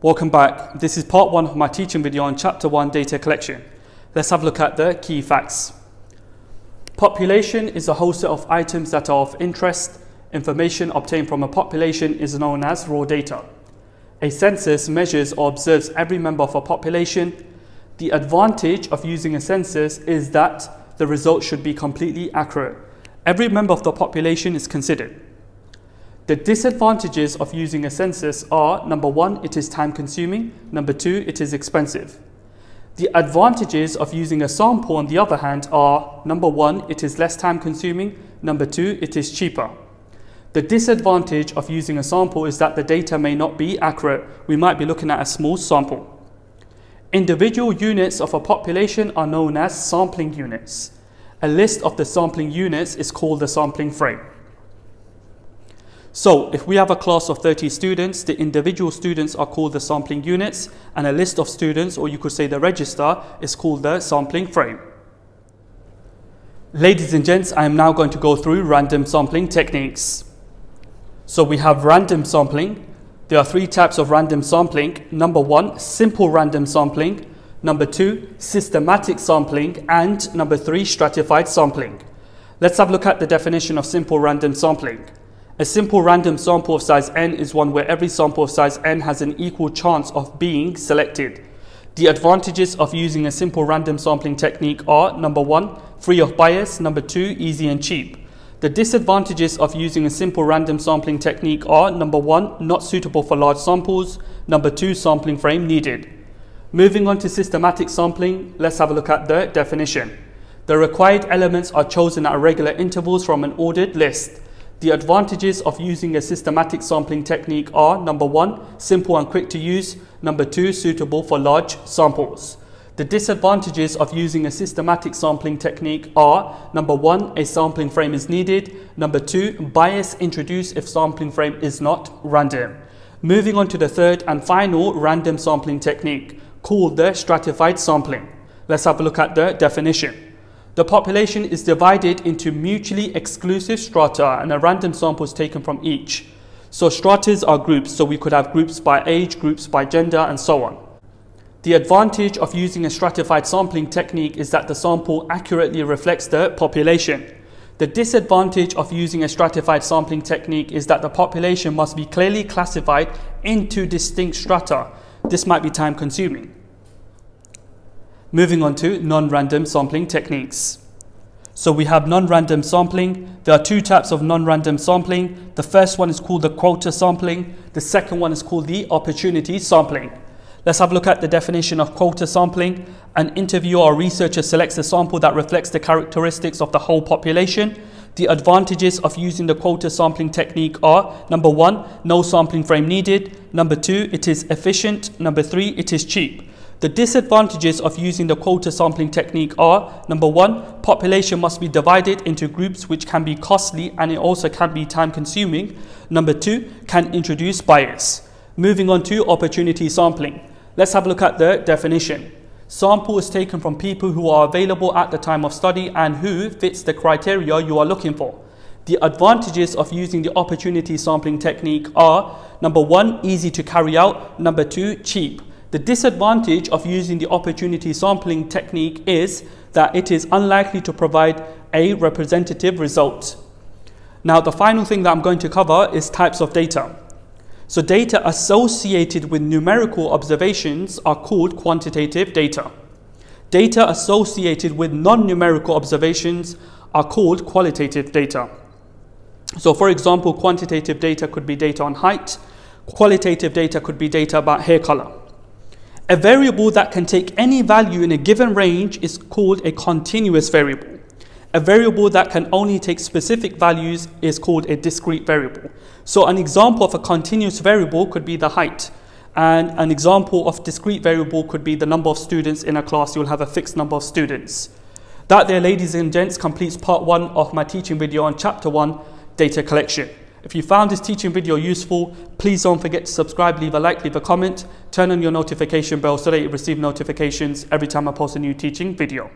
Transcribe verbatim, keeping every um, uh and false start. Welcome back. This is part one of my teaching video on chapter one, data collection. Let's have a look at the key facts. Population is a whole set of items that are of interest. Information obtained from a population is known as raw data. A census measures or observes every member of a population. The advantage of using a census is that the results should be completely accurate. Every member of the population is considered. The disadvantages of using a census are, number one, it is time consuming, number two, it is expensive. The advantages of using a sample, on the other hand, are, number one, it is less time consuming, number two, it is cheaper. The disadvantage of using a sample is that the data may not be accurate. We might be looking at a small sample. Individual units of a population are known as sampling units. A list of the sampling units is called the sampling frame. So if we have a class of thirty students, the individual students are called the sampling units, and a list of students, or you could say the register, is called the sampling frame. Ladies and gents, I am now going to go through random sampling techniques. So we have random sampling. There are three types of random sampling. Number one, simple random sampling. Number two, systematic sampling. And number three, stratified sampling. Let's have a look at the definition of simple random sampling. A simple random sample of size n is one where every sample of size n has an equal chance of being selected. The advantages of using a simple random sampling technique are, number one, free of bias, number two, easy and cheap. The disadvantages of using a simple random sampling technique are, number one, not suitable for large samples, number two, sampling frame needed. Moving on to systematic sampling, let's have a look at the definition. The required elements are chosen at regular intervals from an ordered list. The advantages of using a systematic sampling technique are, number one, simple and quick to use, number two, suitable for large samples. The disadvantages of using a systematic sampling technique are, number one, a sampling frame is needed, number two, bias introduced if sampling frame is not random. Moving on to the third and final random sampling technique, called the stratified sampling. Let's have a look at the definition. The population is divided into mutually exclusive strata, and a random sample is taken from each. So stratas are groups, so we could have groups by age, groups by gender, and so on. The advantage of using a stratified sampling technique is that the sample accurately reflects the population. The disadvantage of using a stratified sampling technique is that the population must be clearly classified into distinct strata. This might be time consuming. Moving on to non-random sampling techniques. So we have non-random sampling. There are two types of non-random sampling. The first one is called the quota sampling. The second one is called the opportunity sampling. Let's have a look at the definition of quota sampling. An interviewer or researcher selects a sample that reflects the characteristics of the whole population. The advantages of using the quota sampling technique are, number one, no sampling frame needed. Number two, it is efficient. Number three, it is cheap. The disadvantages of using the quota sampling technique are, number one, population must be divided into groups, which can be costly, and it also can be time consuming. Number two, can introduce bias. Moving on to opportunity sampling. Let's have a look at the definition. Sample is taken from people who are available at the time of study and who fits the criteria you are looking for. The advantages of using the opportunity sampling technique are, number one, easy to carry out, number two, cheap. The disadvantage of using the opportunity sampling technique is that it is unlikely to provide a representative result. Now, the final thing that I'm going to cover is types of data. So data associated with numerical observations are called quantitative data. Data associated with non-numerical observations are called qualitative data. So for example, quantitative data could be data on height. Qualitative data could be data about hair color. A variable that can take any value in a given range is called a continuous variable. A variable that can only take specific values is called a discrete variable. So an example of a continuous variable could be the height, and an example of discrete variable could be the number of students in a class. You'll have a fixed number of students. That there, ladies and gents, completes part one of my teaching video on chapter one, data collection. If you found this teaching video useful, please don't forget to subscribe, leave a like, leave a comment, turn on your notification bell so that you receive notifications every time I post a new teaching video.